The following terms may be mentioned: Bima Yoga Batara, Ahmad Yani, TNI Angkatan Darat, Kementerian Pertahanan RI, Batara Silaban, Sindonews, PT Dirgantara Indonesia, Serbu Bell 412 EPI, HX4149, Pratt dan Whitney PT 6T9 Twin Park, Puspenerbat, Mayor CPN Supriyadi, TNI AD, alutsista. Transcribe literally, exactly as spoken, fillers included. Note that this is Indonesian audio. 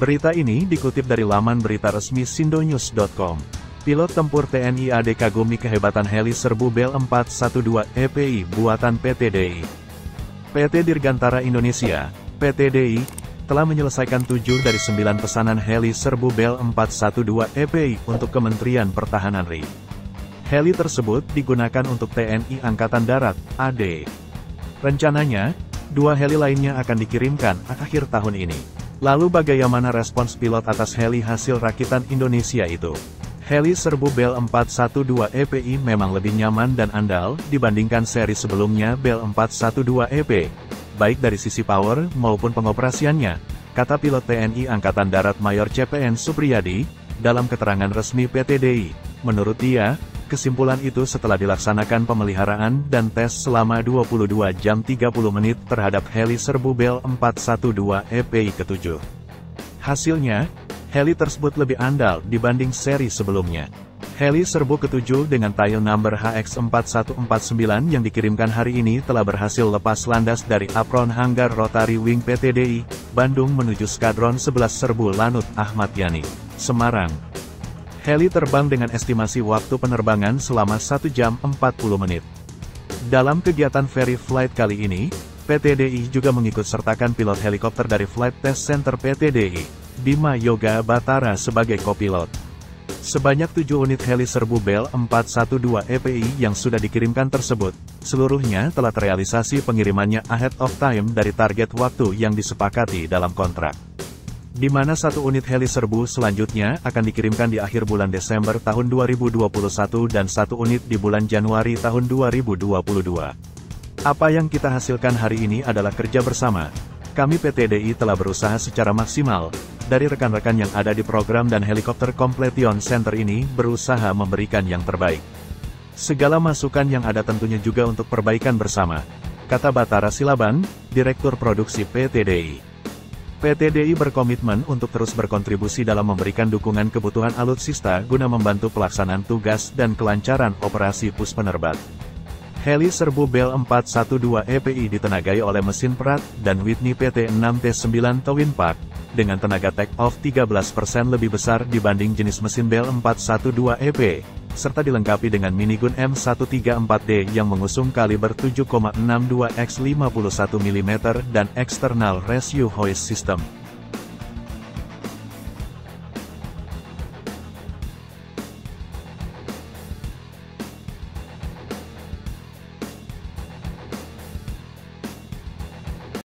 Berita ini dikutip dari laman berita resmi sindonews dot com. Pilot tempur T N I A D kagumi kehebatan heli Serbu Bell empat satu dua E P I buatan P T D I. P T Dirgantara Indonesia, P T D I, telah menyelesaikan tujuh dari sembilan pesanan heli Serbu Bell empat satu dua E P I untuk Kementerian Pertahanan R I. Heli tersebut digunakan untuk T N I Angkatan Darat, A D. Rencananya, dua heli lainnya akan dikirimkan akhir tahun ini. Lalu bagaimana respons pilot atas heli hasil rakitan Indonesia itu? Heli Serbu Bell empat satu dua E P I memang lebih nyaman dan andal dibandingkan seri sebelumnya Bell empat satu dua E P I, baik dari sisi power maupun pengoperasiannya, kata pilot T N I Angkatan Darat Mayor C P N Supriyadi, dalam keterangan resmi P T D I. Menurut dia, kesimpulan itu setelah dilaksanakan pemeliharaan dan tes selama dua puluh dua jam tiga puluh menit terhadap heli Serbu Bell empat satu dua E P I ketujuh. Hasilnya, heli tersebut lebih andal dibanding seri sebelumnya. Heli Serbu ketujuh dengan tail number H X empat satu empat sembilan yang dikirimkan hari ini telah berhasil lepas landas dari apron hanggar Rotary Wing P T D I, Bandung menuju Skadron sebelas Serbu Lanut Ahmad Yani, Semarang. Heli terbang dengan estimasi waktu penerbangan selama satu jam empat puluh menit. Dalam kegiatan Ferry Flight kali ini, P T D I juga mengikutsertakan pilot helikopter dari Flight Test Center P T D I, Bima Yoga Batara sebagai kopilot. Sebanyak tujuh unit heli Serbu Bell empat satu dua E P I yang sudah dikirimkan tersebut, seluruhnya telah terrealisasi pengirimannya ahead of time dari target waktu yang disepakati dalam kontrak. Di mana satu unit heli Serbu selanjutnya akan dikirimkan di akhir bulan Desember tahun dua ribu dua puluh satu dan satu unit di bulan Januari tahun dua ribu dua puluh dua. Apa yang kita hasilkan hari ini adalah kerja bersama. Kami P T D I telah berusaha secara maksimal, dari rekan-rekan yang ada di program dan helikopter Completion Center ini berusaha memberikan yang terbaik. Segala masukan yang ada tentunya juga untuk perbaikan bersama, kata Batara Silaban, Direktur Produksi P T D I. P T D I berkomitmen untuk terus berkontribusi dalam memberikan dukungan kebutuhan alutsista guna membantu pelaksanaan tugas dan kelancaran operasi Puspenerbat. Heli Serbu Bell empat satu dua E P I ditenagai oleh mesin Pratt dan Whitney P T enam T sembilan Twin Park, dengan tenaga take-off tiga belas persen lebih besar dibanding jenis mesin Bell empat satu dua E P I, serta dilengkapi dengan minigun M seratus tiga puluh empat D yang mengusung kaliber tujuh koma enam dua kali lima puluh satu milimeter dan external rescue hoist system.